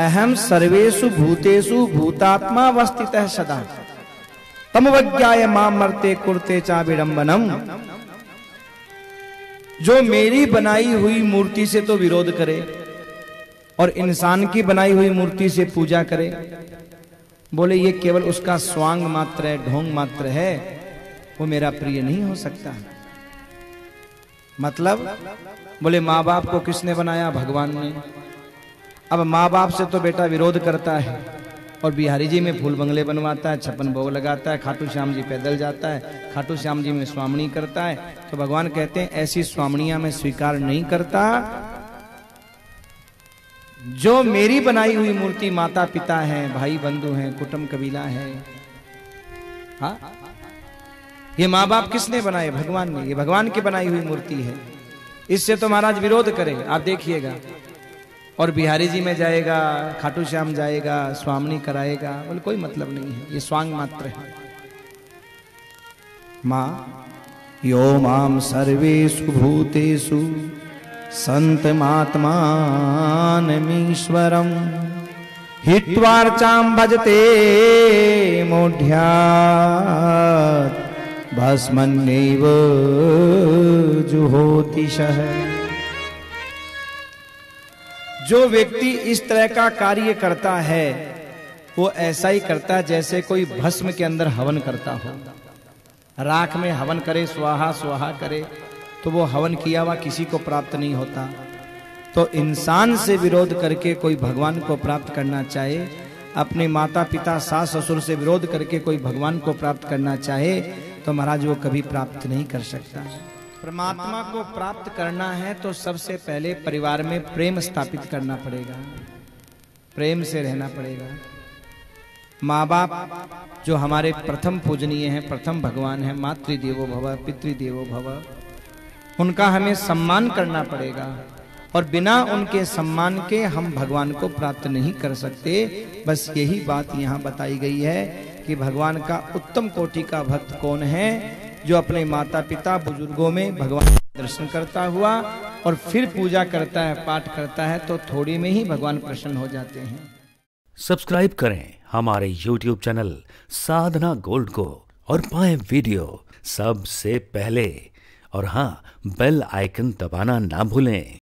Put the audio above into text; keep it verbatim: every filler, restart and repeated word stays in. अहम सर्वेषु भूतेषु भूतात्मा अवस्थितः सदा तमवज्ञाय माम मरते कुरते चा विडम्बनम। जो मेरी बनाई हुई मूर्ति से तो विरोध करे और इंसान की बनाई हुई मूर्ति से पूजा करे, बोले ये केवल उसका स्वांग मात्र है, ढोंग मात्र है, वो मेरा प्रिय नहीं हो सकता। मतलब बोले माँ बाप को किसने बनाया? भगवान ने। अब माँ बाप से तो बेटा विरोध करता है और बिहारी जी में फूल बंगले बनवाता है, छप्पन भोग लगाता है, खाटू श्याम जी पैदल जाता है, खाटू श्याम जी में स्वामणी करता है, तो भगवान कहते हैं ऐसी स्वामणिया में स्वीकार नहीं करता। जो मेरी बनाई हुई मूर्ति माता पिता है, भाई बंधु हैं, कुटुंब कबीला है, हा? ये माँ बाप किसने बनाए? भगवान ने। ये भगवान की बनाई हुई मूर्ति है, इससे तो महाराज विरोध करे। आप देखिएगा और बिहारी जी में जाएगा, खाटू श्याम जाएगा, स्वामनी कराएगा, बोले कोई मतलब नहीं है, ये स्वांग मात्र है। मां यो माम सर्वेषु भूतेषु संतमात्मानमीश्वरम हित्वार्चाम भजते मोढ्यात् भस्मन्नेव जुहोतिषः। जो व्यक्ति इस तरह का कार्य करता है वो ऐसा ही करता है जैसे कोई भस्म के अंदर हवन करता हो, राख में हवन करे, स्वाहा स्वाहा करे, तो वो हवन किया हुआ किसी को प्राप्त नहीं होता। तो इंसान से विरोध करके कोई भगवान को प्राप्त करना चाहे, अपने माता पिता सास ससुर से विरोध करके कोई भगवान को प्राप्त करना चाहे, तो महाराज वो कभी प्राप्त नहीं कर सकता। परमात्मा को प्राप्त करना है तो सबसे पहले परिवार में प्रेम स्थापित करना पड़ेगा, प्रेम से रहना पड़ेगा। माँ बाप जो हमारे प्रथम पूजनीय हैं, प्रथम भगवान हैं, मातृदेवो भव पितृदेवो भव, उनका हमें सम्मान करना पड़ेगा और बिना उनके सम्मान के हम भगवान को प्राप्त नहीं कर सकते। बस यही बात यहाँ बताई गई है कि भगवान का उत्तम कोटि का भक्त कौन है, जो अपने माता पिता बुजुर्गों में भगवान का दर्शन करता हुआ और फिर पूजा करता है, पाठ करता है, तो थोड़ी में ही भगवान प्रसन्न हो जाते हैं। सब्सक्राइब करें हमारे यूट्यूब चैनल साधना गोल्ड को और पाएं वीडियो सबसे पहले। और हाँ, बेल आइकन दबाना ना भूलें।